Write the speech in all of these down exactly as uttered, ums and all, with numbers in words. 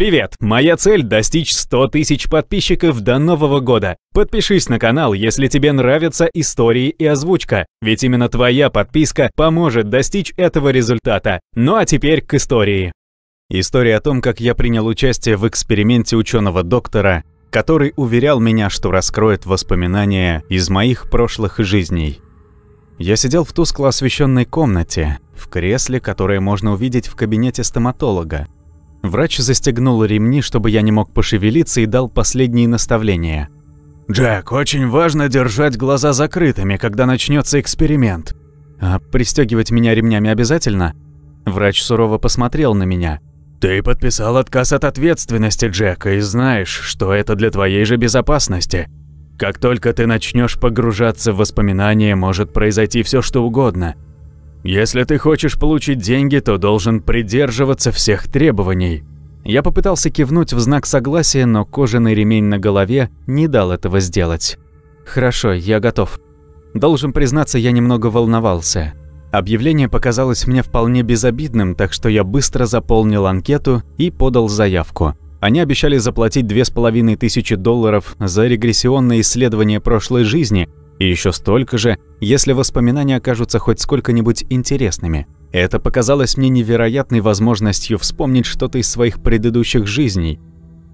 Привет! Моя цель – достичь ста тысяч подписчиков до Нового года. Подпишись на канал, если тебе нравятся истории и озвучка, ведь именно твоя подписка поможет достичь этого результата. Ну а теперь к истории. История о том, как я принял участие в эксперименте ученого-доктора, который уверял меня, что раскроет воспоминания из моих прошлых жизней. Я сидел в тускло освещенной комнате, в кресле, которое можно увидеть в кабинете стоматолога. Врач застегнул ремни, чтобы я не мог пошевелиться, и дал последние наставления. «Джек, очень важно держать глаза закрытыми, когда начнется эксперимент». «А пристегивать меня ремнями обязательно?» Врач сурово посмотрел на меня. «Ты подписал отказ от ответственности, Джек, и знаешь, что это для твоей же безопасности. Как только ты начнешь погружаться в воспоминания, может произойти все, что угодно. Если ты хочешь получить деньги, то должен придерживаться всех требований». Я попытался кивнуть в знак согласия, но кожаный ремень на голове не дал этого сделать. «Хорошо, я готов». Должен признаться, я немного волновался. Объявление показалось мне вполне безобидным, так что я быстро заполнил анкету и подал заявку. Они обещали заплатить две с половиной тысячи долларов за регрессионное исследование прошлой жизни и еще столько же, если воспоминания окажутся хоть сколько-нибудь интересными. Это показалось мне невероятной возможностью вспомнить что-то из своих предыдущих жизней,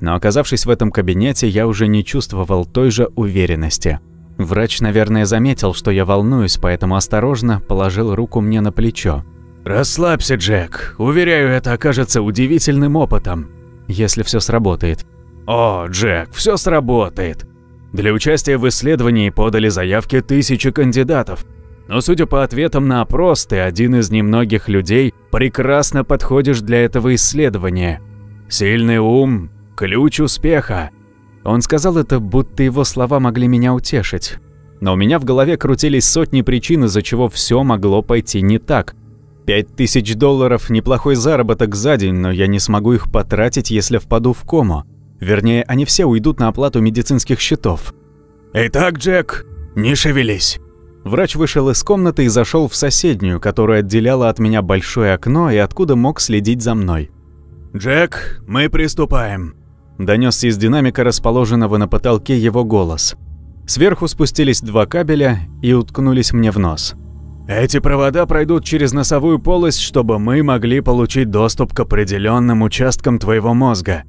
но оказавшись в этом кабинете, я уже не чувствовал той же уверенности. Врач, наверное, заметил, что я волнуюсь, поэтому осторожно положил руку мне на плечо. «Расслабься, Джек. Уверяю, это окажется удивительным опытом». «Если все сработает». «О, Джек, все сработает». Для участия в исследовании подали заявки тысячи кандидатов. Но судя по ответам на опрос, ты один из немногих людей, прекрасно подходишь для этого исследования. Сильный ум – ключ успеха. Он сказал это, будто его слова могли меня утешить. Но у меня в голове крутились сотни причин, из-за чего все могло пойти не так. Пять тысяч долларов – неплохой заработок за день, но я не смогу их потратить, если впаду в кому. Вернее, они все уйдут на оплату медицинских счетов. «Итак, Джек, не шевелись». Врач вышел из комнаты и зашел в соседнюю, которая отделяла от меня большое окно и откуда мог следить за мной. «Джек, мы приступаем», — донесся из динамика, расположенного на потолке, его голос. Сверху спустились два кабеля и уткнулись мне в нос. «Эти провода пройдут через носовую полость, чтобы мы могли получить доступ к определенным участкам твоего мозга.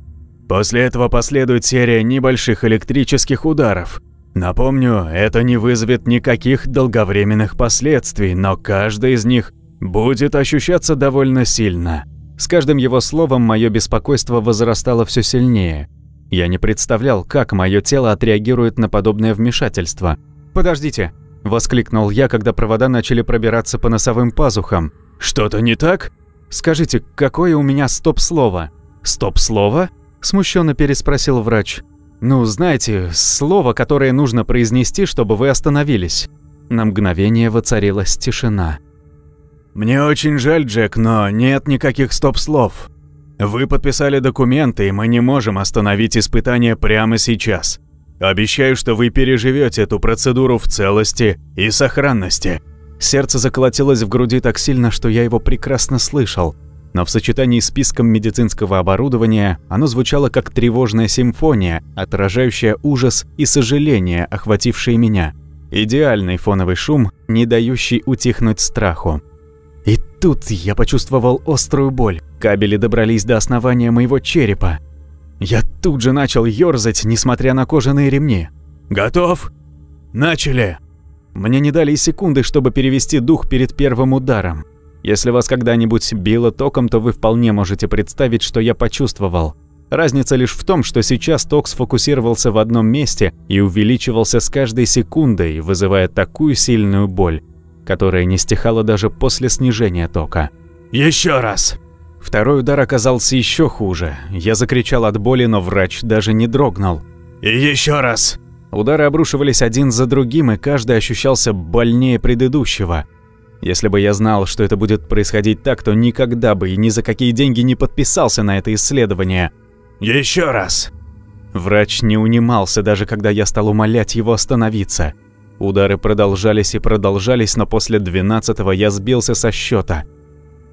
После этого последует серия небольших электрических ударов. Напомню, это не вызовет никаких долговременных последствий, но каждый из них будет ощущаться довольно сильно». С каждым его словом мое беспокойство возрастало все сильнее. Я не представлял, как мое тело отреагирует на подобное вмешательство. «Подождите!» – воскликнул я, когда провода начали пробираться по носовым пазухам. «Что-то не так?» «Скажите, какое у меня стоп-слово?» «Стоп-слово?» – смущенно переспросил врач. «Ну, знаете, слово, которое нужно произнести, чтобы вы остановились». На мгновение воцарилась тишина. «Мне очень жаль, Джек, но нет никаких стоп-слов. Вы подписали документы, и мы не можем остановить испытание прямо сейчас. Обещаю, что вы переживете эту процедуру в целости и сохранности». Сердце заколотилось в груди так сильно, что я его прекрасно слышал, но в сочетании с писком медицинского оборудования оно звучало как тревожная симфония, отражающая ужас и сожаление, охватившие меня. Идеальный фоновый шум, не дающий утихнуть страху. И тут я почувствовал острую боль. Кабели добрались до основания моего черепа. Я тут же начал ёрзать, несмотря на кожаные ремни. «Готов? Начали!» Мне не дали и секунды, чтобы перевести дух перед первым ударом. Если вас когда-нибудь било током, то вы вполне можете представить, что я почувствовал. Разница лишь в том, что сейчас ток сфокусировался в одном месте и увеличивался с каждой секундой, вызывая такую сильную боль, которая не стихала даже после снижения тока. «Еще раз!» Второй удар оказался еще хуже. Я закричал от боли, но врач даже не дрогнул. «И еще раз!» Удары обрушивались один за другим, и каждый ощущался больнее предыдущего. Если бы я знал, что это будет происходить так, то никогда бы и ни за какие деньги не подписался на это исследование. «Еще раз!» Врач не унимался, даже когда я стал умолять его остановиться. Удары продолжались и продолжались, но после двенадцатого я сбился со счета.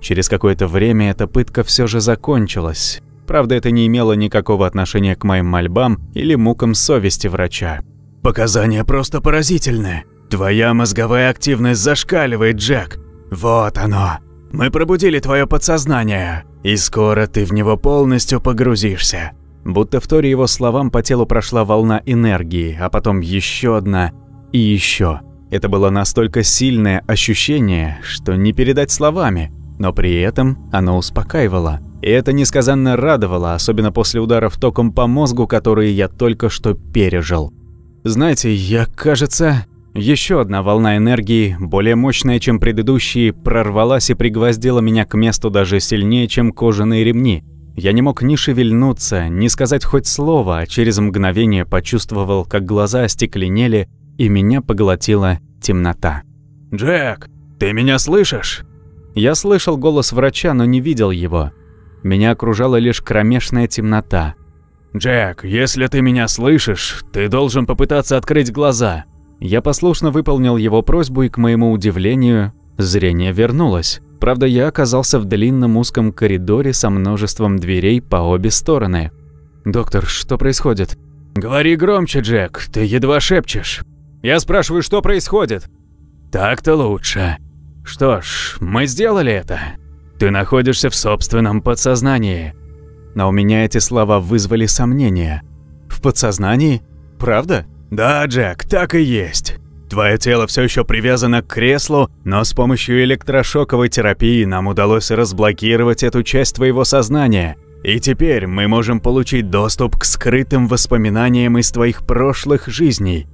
Через какое-то время эта пытка все же закончилась. Правда, это не имело никакого отношения к моим мольбам или мукам совести врача. «Показания просто поразительные. Твоя мозговая активность зашкаливает, Джек. Вот оно. Мы пробудили твое подсознание, и скоро ты в него полностью погрузишься». Будто вторя его словам, по телу прошла волна энергии, а потом еще одна и еще. Это было настолько сильное ощущение, что не передать словами, но при этом оно успокаивало. И это несказанно радовало, особенно после ударов током по мозгу, которые я только что пережил. Знаете, я, кажется, еще одна волна энергии, более мощная, чем предыдущие, прорвалась и пригвоздила меня к месту даже сильнее, чем кожаные ремни. Я не мог ни шевельнуться, ни сказать хоть слова, а через мгновение почувствовал, как глаза остекленели, и меня поглотила темнота. «Джек, ты меня слышишь?» Я слышал голос врача, но не видел его. Меня окружала лишь кромешная темнота. «Джек, если ты меня слышишь, ты должен попытаться открыть глаза». Я послушно выполнил его просьбу, и, к моему удивлению, зрение вернулось. Правда, я оказался в длинном узком коридоре со множеством дверей по обе стороны. «Доктор, что происходит?» «Говори громче, Джек, ты едва шепчешь». «Я спрашиваю, что происходит?» «Так-то лучше. Что ж, мы сделали это. Ты находишься в собственном подсознании». Но у меня эти слова вызвали сомнения. «В подсознании? Правда?» «Да, Джек, так и есть. Твое тело все еще привязано к креслу, но с помощью электрошоковой терапии нам удалось разблокировать эту часть твоего сознания. И теперь мы можем получить доступ к скрытым воспоминаниям из твоих прошлых жизней.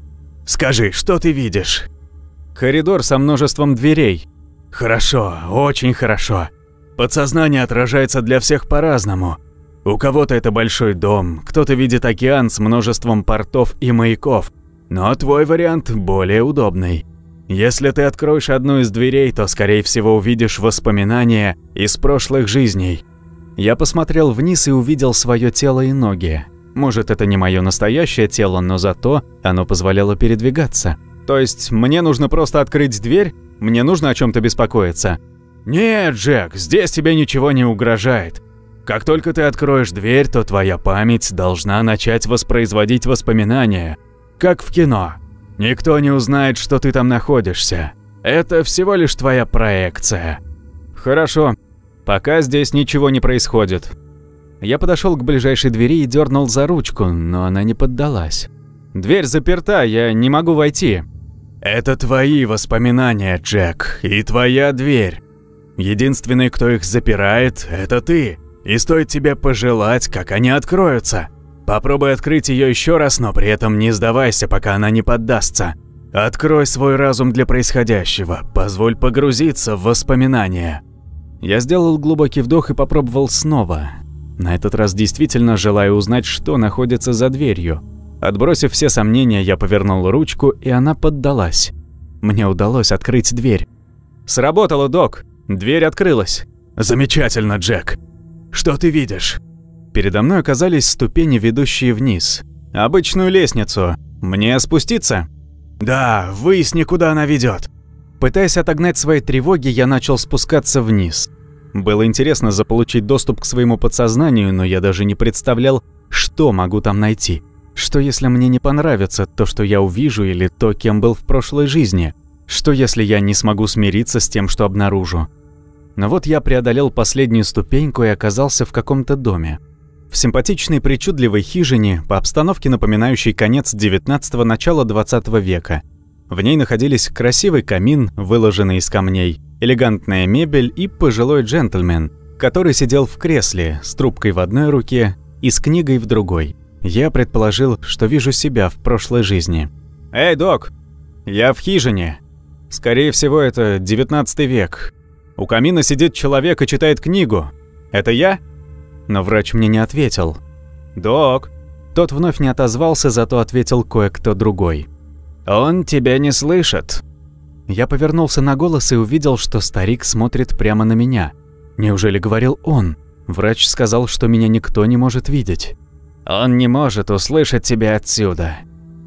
Скажи, что ты видишь?» «Коридор со множеством дверей». «Хорошо, очень хорошо. Подсознание отражается для всех по-разному. У кого-то это большой дом, кто-то видит океан с множеством портов и маяков. Но твой вариант более удобный. Если ты откроешь одну из дверей, то, скорее всего, увидишь воспоминания из прошлых жизней». Я посмотрел вниз и увидел свое тело и ноги. Может, это не мое настоящее тело, но зато оно позволяло передвигаться. «То есть мне нужно просто открыть дверь? Мне нужно о чем-то беспокоиться?» «Нет, Джек, здесь тебе ничего не угрожает. Как только ты откроешь дверь, то твоя память должна начать воспроизводить воспоминания. Как в кино. Никто не узнает, что ты там находишься. Это всего лишь твоя проекция». «Хорошо. Пока здесь ничего не происходит». Я подошел к ближайшей двери и дернул за ручку, но она не поддалась. «Дверь заперта, я не могу войти». «Это твои воспоминания, Джек, и твоя дверь. Единственный, кто их запирает, это ты. И стоит тебе пожелать, как они откроются. Попробуй открыть ее еще раз, но при этом не сдавайся, пока она не поддастся. Открой свой разум для происходящего, позволь погрузиться в воспоминания». Я сделал глубокий вдох и попробовал снова. На этот раз действительно желаю узнать, что находится за дверью. Отбросив все сомнения, я повернул ручку, и она поддалась. Мне удалось открыть дверь. «Сработало, док! Дверь открылась!» «Замечательно, Джек! Что ты видишь?» Передо мной оказались ступени, ведущие вниз. «Обычную лестницу. Мне спуститься?» «Да, выясни, куда она ведет». Пытаясь отогнать свои тревоги, я начал спускаться вниз. Было интересно заполучить доступ к своему подсознанию, но я даже не представлял, что могу там найти. Что если мне не понравится то, что я увижу, или то, кем был в прошлой жизни? Что если я не смогу смириться с тем, что обнаружу? Но вот я преодолел последнюю ступеньку и оказался в каком-то доме. В симпатичной причудливой хижине, по обстановке напоминающей конец девятнадцатого – начало двадцатого века. В ней находились красивый камин, выложенный из камней, элегантная мебель и пожилой джентльмен, который сидел в кресле с трубкой в одной руке и с книгой в другой. Я предположил, что вижу себя в прошлой жизни. «Эй, док! Я в хижине. Скорее всего, это девятнадцатый век. У камина сидит человек и читает книгу. Это я?» Но врач мне не ответил. «Док!» Тот вновь не отозвался, зато ответил кое-кто другой. «Он тебя не слышит». Я повернулся на голос и увидел, что старик смотрит прямо на меня. Неужели говорил он? Врач сказал, что меня никто не может видеть. «Он не может услышать тебя отсюда».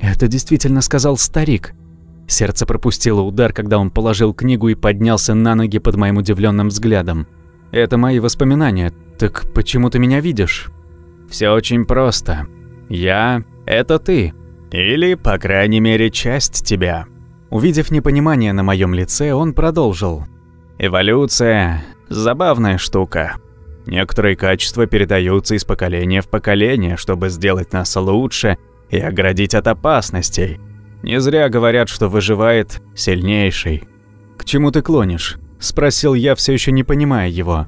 Это действительно сказал старик. Сердце пропустило удар, когда он положил книгу и поднялся на ноги под моим удивленным взглядом. Это мои воспоминания, Так почему ты меня видишь? Все очень просто. Я – это ты. Или, по крайней мере, часть тебя. Увидев непонимание на моем лице, он продолжил. Эволюция – забавная штука. Некоторые качества передаются из поколения в поколение, чтобы сделать нас лучше и оградить от опасностей. Не зря говорят, что выживает сильнейший. К чему ты клонишь? Спросил я, все еще не понимая его.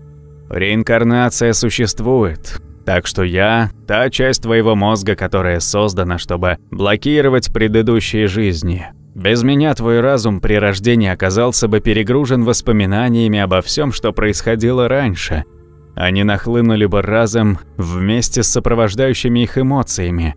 Реинкарнация существует, так что я – та часть твоего мозга, которая создана, чтобы блокировать предыдущие жизни. Без меня твой разум при рождении оказался бы перегружен воспоминаниями обо всем, что происходило раньше. Они нахлынули бы разом вместе с сопровождающими их эмоциями.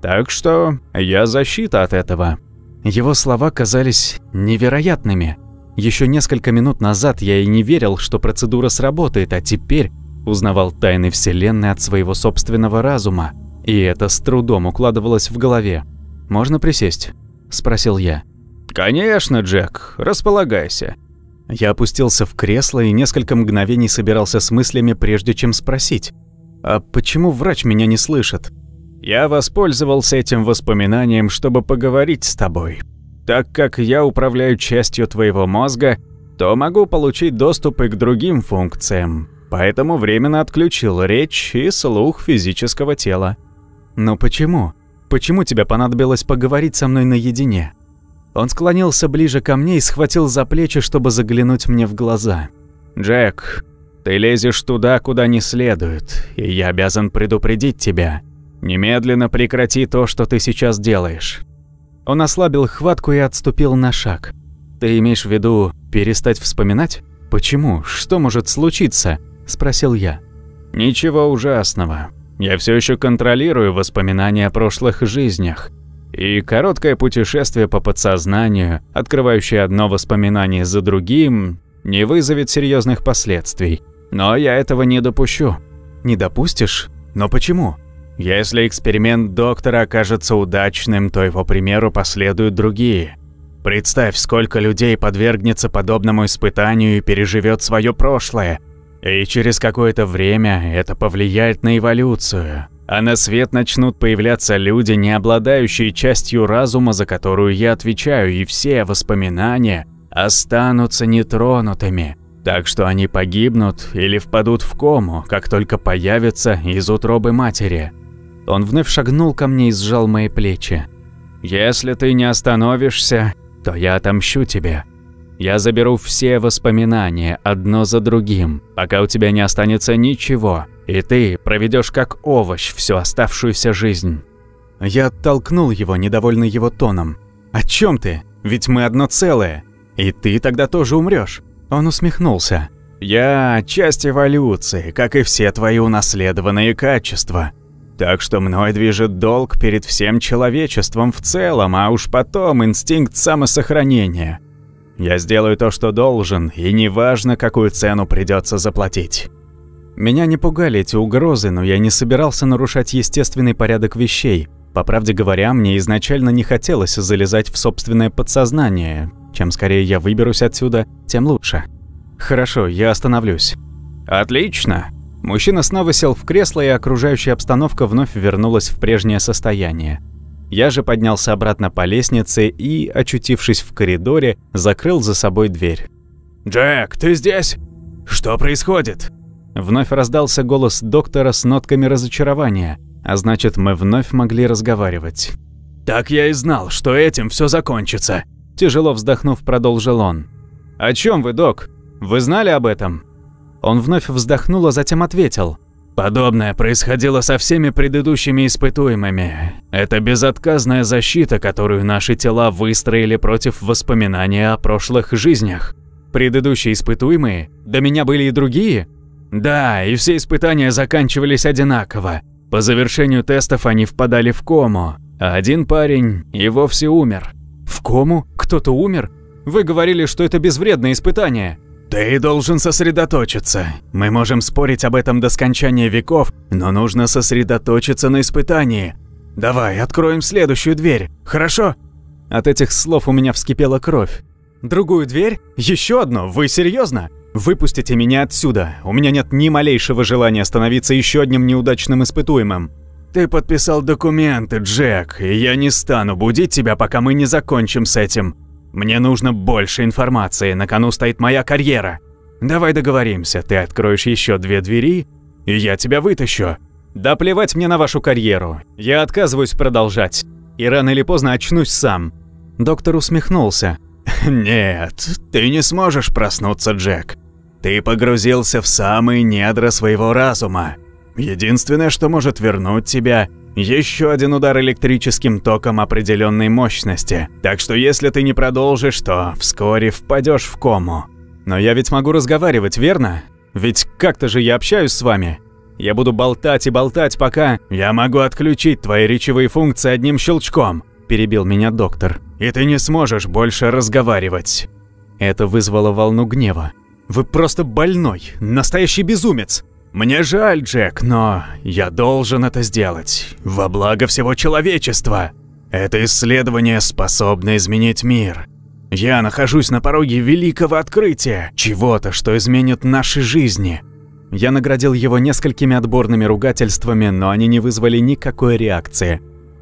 Так что я защита от этого. Его слова казались невероятными. Еще несколько минут назад я и не верил, что процедура сработает, а теперь узнавал тайны Вселенной от своего собственного разума, и это с трудом укладывалось в голове. «Можно присесть?» – спросил я. «Конечно, Джек, располагайся». Я опустился в кресло и несколько мгновений собирался с мыслями, прежде чем спросить, «А почему врач меня не слышит?» «Я воспользовался этим воспоминанием, чтобы поговорить с тобой. Так как я управляю частью твоего мозга, то могу получить доступ и к другим функциям, поэтому временно отключил речь и слух физического тела». «Но почему? Почему тебе понадобилось поговорить со мной наедине?» Он склонился ближе ко мне и схватил за плечи, чтобы заглянуть мне в глаза. «Джек, ты лезешь туда, куда не следует, и я обязан предупредить тебя. Немедленно прекрати то, что ты сейчас делаешь». Он ослабил хватку и отступил на шаг. «Ты имеешь в виду перестать вспоминать? Почему? Что может случиться?» – спросил я. «Ничего ужасного. Я все еще контролирую воспоминания о прошлых жизнях. И короткое путешествие по подсознанию, открывающее одно воспоминание за другим, не вызовет серьезных последствий. Но я этого не допущу». «Не допустишь? Но почему?» «Если эксперимент доктора окажется удачным, то его примеру последуют другие. Представь, сколько людей подвергнется подобному испытанию и переживет свое прошлое. И через какое-то время это повлияет на эволюцию. А на свет начнут появляться люди, не обладающие частью разума, за которую я отвечаю, и все воспоминания останутся нетронутыми. Так что они погибнут или впадут в кому, как только появятся из утробы матери». Он вновь шагнул ко мне и сжал мои плечи. «Если ты не остановишься, то я отомщу тебе. Я заберу все воспоминания одно за другим, пока у тебя не останется ничего. И ты проведешь как овощ всю оставшуюся жизнь». Я оттолкнул его, недовольный его тоном. «О чем ты? Ведь мы одно целое. И ты тогда тоже умрешь». Он усмехнулся. «Я часть эволюции, как и все твои унаследованные качества. Так что мной движет долг перед всем человечеством в целом, а уж потом инстинкт самосохранения. Я сделаю то, что должен, и неважно, какую цену придется заплатить». Меня не пугали эти угрозы, но я не собирался нарушать естественный порядок вещей. По правде говоря, мне изначально не хотелось залезать в собственное подсознание. Чем скорее я выберусь отсюда, тем лучше. «Хорошо, я остановлюсь». «Отлично». Мужчина снова сел в кресло, и окружающая обстановка вновь вернулась в прежнее состояние. Я же поднялся обратно по лестнице и, очутившись в коридоре, закрыл за собой дверь. «Джек, ты здесь? Что происходит?» Вновь раздался голос доктора с нотками разочарования, а значит, мы вновь могли разговаривать. «Так я и знал, что этим все закончится», – тяжело вздохнув, продолжил он. «О чем вы, док? Вы знали об этом?» Он вновь вздохнул, а затем ответил. «Подобное происходило со всеми предыдущими испытуемыми. Это безотказная защита, которую наши тела выстроили против воспоминания о прошлых жизнях». «Предыдущие испытуемые? До меня были и другие?» «Да, и все испытания заканчивались одинаково. По завершению тестов они впадали в кому, а один парень и вовсе умер». «В кому? Кто-то умер? Вы говорили, что это безвредное испытание». «Ты должен сосредоточиться. Мы можем спорить об этом до скончания веков, но нужно сосредоточиться на испытании. Давай, откроем следующую дверь, хорошо?» От этих слов у меня вскипела кровь. «Другую дверь? Еще одну? Вы серьезно? Выпустите меня отсюда. У меня нет ни малейшего желания становиться еще одним неудачным испытуемым. Ты подписал документы, Джек, и я не стану будить тебя, пока мы не закончим с этим. Мне нужно больше информации, на кону стоит моя карьера. Давай договоримся, ты откроешь еще две двери, и я тебя вытащу. Да плевать мне на вашу карьеру. Я отказываюсь продолжать. И рано или поздно очнусь сам. Доктор усмехнулся. Нет, ты не сможешь проснуться, Джек. Ты погрузился в самые недра своего разума. Единственное, что может вернуть тебя, еще один удар электрическим током определенной мощности. Так что если ты не продолжишь, то вскоре впадешь в кому. Но я ведь могу разговаривать, верно? Ведь как-то же я общаюсь с вами. Я буду болтать и болтать, пока… Я могу отключить твои речевые функции одним щелчком, перебил меня доктор. И ты не сможешь больше разговаривать. Это вызвало волну гнева. Вы просто больной, настоящий безумец. Мне жаль, Джек, но я должен это сделать. Во благо всего человечества. Это исследование способно изменить мир. Я нахожусь на пороге великого открытия, чего-то, что изменит наши жизни. Я наградил его несколькими отборными ругательствами, но они не вызвали никакой реакции.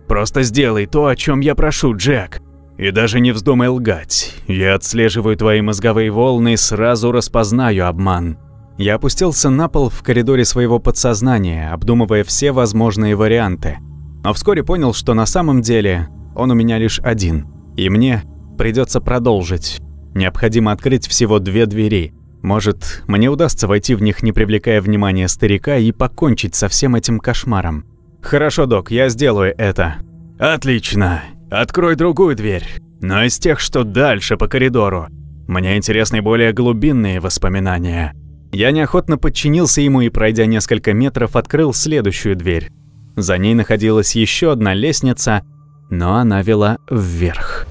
«Просто сделай то, о чем я прошу, Джек. И даже не вздумай лгать. Я отслеживаю твои мозговые волны и сразу распознаю обман». Я опустился на пол в коридоре своего подсознания, обдумывая все возможные варианты. Но вскоре понял, что на самом деле он у меня лишь один. И мне придется продолжить. Необходимо открыть всего две двери. Может, мне удастся войти в них, не привлекая внимания старика, и покончить со всем этим кошмаром. Хорошо, док, я сделаю это. Отлично. Открой другую дверь. Но из тех, что дальше по коридору. Мне интересны более глубинные воспоминания. Я неохотно подчинился ему и, пройдя несколько метров, открыл следующую дверь. За ней находилась еще одна лестница, но она вела вверх.